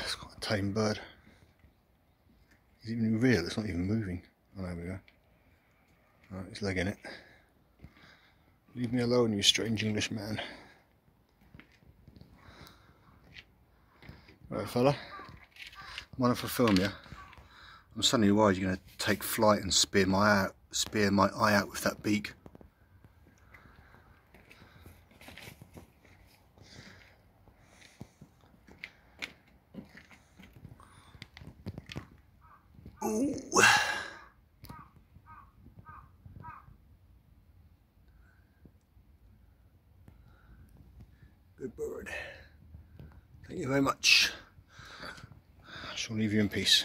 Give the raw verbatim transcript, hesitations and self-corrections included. It's quite a tame bird. Is it even real? It's not even moving. Oh, there we go. Alright, it's legging it. Leave me alone, you strange English man. Right, fella. I wonder if I film you. I'm suddenly worried you're going to take flight and spear my eye out, spear my eye out with that beak. Ooh. Good bird. Thank you very much. I shall leave you in peace.